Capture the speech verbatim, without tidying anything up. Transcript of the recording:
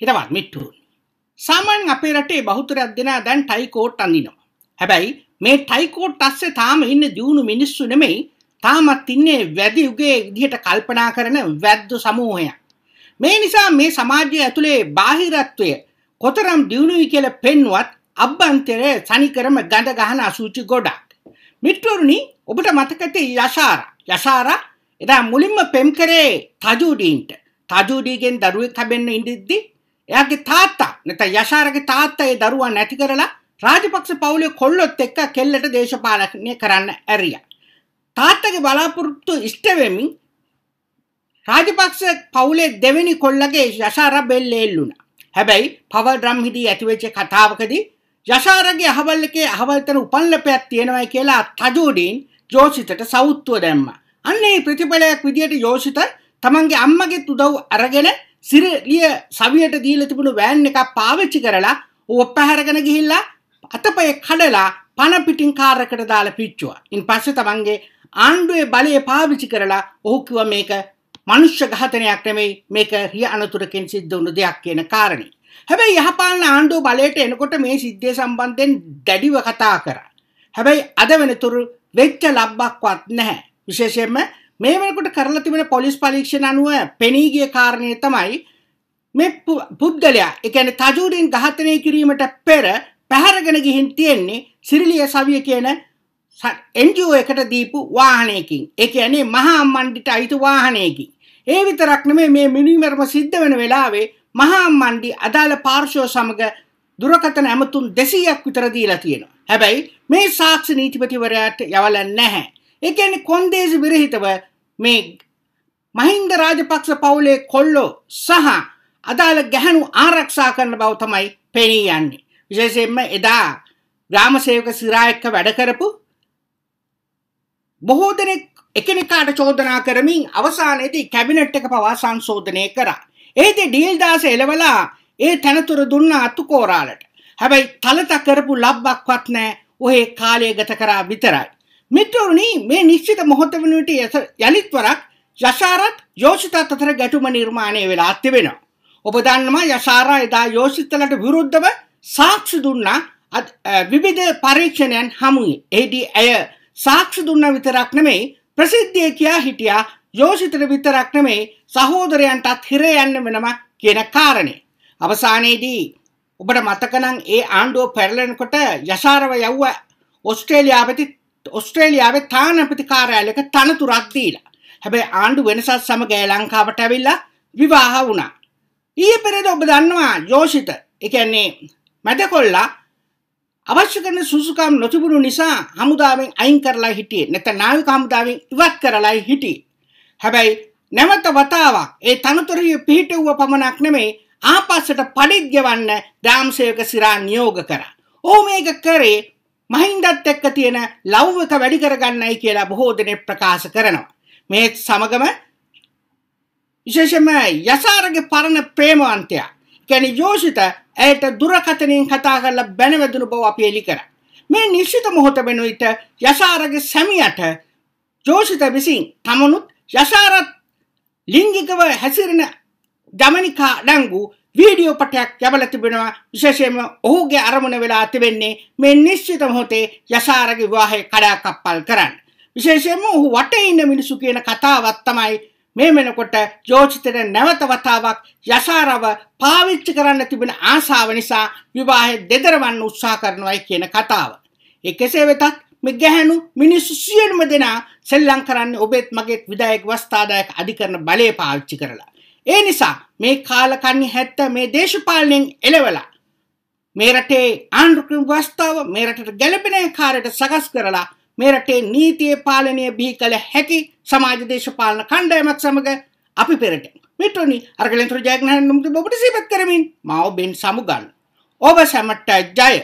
හිතවත් මිත්තුරුනි. සාමාන්‍යයෙන් අපේ රටේ බහුතරයක් දෙනා දැන් ටයි කෝට් අඳිනවා. හැබැයි මේ ටයි කෝට් අස්සේ තාම ඉන්නේ දියුණු මිනිස්සු නෙමෙයි, තාමත් ඉන්නේ වැදි යුගයේ විදිහට කල්පනා කරන වැද්දෝ සමූහයක්. මේ නිසා මේ සමාජය ඇතුලේ බාහිරත්වය කොතරම් දියුණුයි කියලා පෙන්වත් අභ්‍යන්තරයේ සනිකරම ගඳ ගහන අසුචි ගොඩක්. මිත්තුරුනි, ඔබට මතක ඇති යසාරා. යසාරා එදා මුලින්ම පෙම් කරේ තජුඩීන්ට. තජුඩීගෙන් දරුවෙක් හම්බෙන්න ඉඳිද්දි එයාගේ තාත්තා නැත්නම් යසාරගේ තාත්තා ඒ දරුවා නැති කරලා රාජපක්ෂ පවුලේ කොල්ලොත් එක්ක කෙල්ලට දේශපාලනය කරන්න ඇරියා. තාත්තගේ බලාපොරොත්තු ඉෂ්ට වෙමින් රාජපක්ෂ පවුලේ දෙවෙනි කොල්ලගේ යසාරා බෙල්ලේ එල්ලුණා. හැබැයි පවර් ඩ්‍රම් හිදී ඇතිවෙච්ච කතාවකදී යසාරගේ අහවල් එකේ අහවල් තන උපන් ලපයක් තියෙනවායි කියලා තජුඩීන් යෝෂිතට සවුත්ව දැම්මා. අන්නේ ප්‍රතිපලයක් විදියට යෝෂිත තමන්ගේ අම්මගේ උදව් අරගෙන සිරිය සවියට දීලා තිබුණු වෑන් එකක් පාවිච්චි කරලා ඌව පැහැරගෙන ගිහිල්ලා අතපය කඩලා පණ පිටින් කාර් එකට දාලා පිච්චුවා. ඉන්පස්සේ තමන්ගේ ආණ්ඩුවේ බලය පාවිච්චි කරලා ඔහු කිව්වා මේක මනුෂ්‍ය ඝාතනයක් නෙමෙයි, මේක රිය අනතුරකින් සිද්ධ වුණු දෙයක් කියන කාරණේ. හැබැයි යහපාලන ආණ්ඩුව බලයට එනකොට මේ සිද්ධිය සම්බන්ධයෙන් දැඩිව කතා කරා. හැබැයි අද වෙනතුරු වෙච්ච ලබ්බක්වත් නැහැ. විශේෂයෙන්ම මේ වෙනකොට කරලා තිබෙන පොලිස් පරීක්ෂණ අනුව පෙනී ගිය කාරණය තමයි මේ පුද්ගලයා, ඒ කියන්නේ තජුඩීන් ඝාතනය කිරීමට පෙර පැහැරගෙන ගිහින් තියෙන්නේ සිරිලිය සවිය කියන එන් ජී ඕ එකට දීපු වාහනයකින්. ඒ කියන්නේ මහා මණ්ඩිට අයිති වාහනයකින්. ඒ විතරක් නෙමෙයි, මේ මිනීමරම සිද්ධ වෙන වෙලාවේ මහා මණ්ඩි අදාළ පාර්ශ්ව සමග දුරකථන ඇමතුම් දෙසීයක් විතර දීලා තියෙනවා. හැබැයි මේ සාක්ෂි නීතිපතිවරයාට යවලා නැහැ. ඒ කියන්නේ කොන්දේසි විරහිතව මේ මහින්ද රාජපක්ෂ පවුලේ කොල්ලෝ සහ අදාළ ගැහණු ආරක්ෂා කරන බව තමයි පෙනී යන්නේ. විශේෂයෙන්ම එදා ග්‍රාම සේවක සිරායක වැඩ කරපු බොහෝ දෙනෙක් එකිනෙකාට චෝදනා කරමින් අවසානයේදී කැබිනට් එක පවා සංශෝධනය කරා. ඒදී ඩීල් දාස එළවලා ඒ තනතුර දුන්න අතුකෝරාලට. හැබැයි තලත කරපු ලබ්බක්වත් නැහැ. ඔහේ කාලය ගත කරා විතරයි. මිත්‍රෝනි, මේ නිශ්චිත මොහොත වෙන විට යලිත්වරක් යසාරත් යෝෂිත අතර ගැටුම නිර්මාණය වෙලා තිබෙනවා. ඔබ දන්නවා යසාරා එදා යෝෂිතලට විරුද්ධව සාක්ෂි දුන්නා විවිධ පරීක්ෂණයන් හමුවේ. ඒදී ඇය සාක්ෂි දුන්නා විතරක් නෙමෙයි, ප්‍රසිද්ධිය කියා හිටියා යෝෂිතට විතරක් නෙමෙයි සහෝදරයන්ටත් හිර යන්න වෙනවා කියන කාරණේ. අවසානයේදී ඔබට මතක නම් ඒ ආණ්ඩුව පෙරලෙනකොට යසාරව යවුවා ඕස්ට්‍රේලියාවට. ඔස්ට්‍රේලියාවේ තානාපති කාර්යාලයක තනතුරක් දීලා. හැබැයි ආණ්ඩු වෙනසත් සමග ලංකාවට ඇවිල්ලා විවාහ වුණා. ඊයේ පෙරේද ඔබ දන්නවා යෝෂිත, ඒ කියන්නේ මැදකොල්ලා අවශ්‍ය කරන සුසුකම් නොතිබුණු නිසා හමුදාවෙන් අයින් කරලා හිටියේ. නැත්නම් නාවික හමුදාවෙන් ඉවත් කරලායි හිටියේ. හැබැයි නැවත වතාවක් ඒ තනතුරේ පිහිටුව පමණක් නෙමෙයි, ආපස්සට පඩිත් ගෙවන්න ග්‍රාමසේවක සිරා නියෝග කරා. ඔහු මේක කරේ මහින්දත් එක්ක තියෙන ලෞකික වැඩි කරගන්නයි කියලා බොහෝ දෙනෙක් ප්‍රකාශ කරනවා. මේ සමගම විශේෂයෙන්ම යසාරගේ පරණ ප්‍රේමවන්තයා, කියන්නේ යෝෂිත, ඇයට දුරකථනයෙන් කතා කරලා බැනවැදුණු බව අපි එලි කරා. මේ නිශ්චිත මොහොත වෙනුවිට යසාරගේ සැමියාට යෝෂිත විසින් තමනුත් යසාරත් ලිංගිකව හැසිරෙන ගමනිකා ඩංගු වීඩියෝ පටයක් යවලා තිබෙනවා. විශේෂයෙන්ම ඔහුගේ අරමුණ වෙලා තිබෙන්නේ මේ නිශ්චිත මොහොතේ යසාරගේ විවාහය කඩාකප්පල් කරන්න. විශේෂයෙන්ම ඔහු වටේ ඉන්න මිනිසු කියන කතාවක් තමයි මේ වෙනකොට යෝෂිතට නැවත වතාවක් යසාරව පාවිච්චි කරන්න තිබෙන ආශාව නිසා විවාහය දෙදරවන්න උත්සාහ කරනවායි කියන කතාව. ඒ කෙසේ වෙතත් මේ ගැහැණු මිනිස්සු සියලුම දෙනා සෙල්ලම් කරන්නේ ඔබෙත් මගේත් විදායක වස්තාදායක අධිකරණ බලය පාවිච්චි කරලා. ඒ නිසා මේ කාලකන්ණි හැත්ත මේ දේශපාලනයෙන් එළවලා මේ රටේ ආණ්ඩුක්‍රම ව්‍යවස්ථාව මේ රටට ගැළපෙන ආකාරයට සකස් කරලා මේ රටේ නීතිය පාලනය බිහි කළ හැකි සමාජ දේශපාලන කණ්ඩායමක් සමග අපි පෙරට. මිත්‍රනි, අරගලෙන් තුරු ජයග්‍රහණ නුඹට ඔබට සිහිපත් කරමින් මා ඔබෙන් සමුගන්න. ඔබ සැමට ජය.